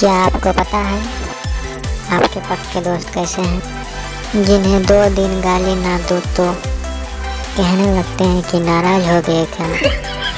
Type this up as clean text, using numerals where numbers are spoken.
क्या आपको पता है आपके पक्के दोस्त कैसे हैं, जिन्हें 2 दिन गाली ना दो तो कहने लगते हैं कि नाराज़ हो गए क्या।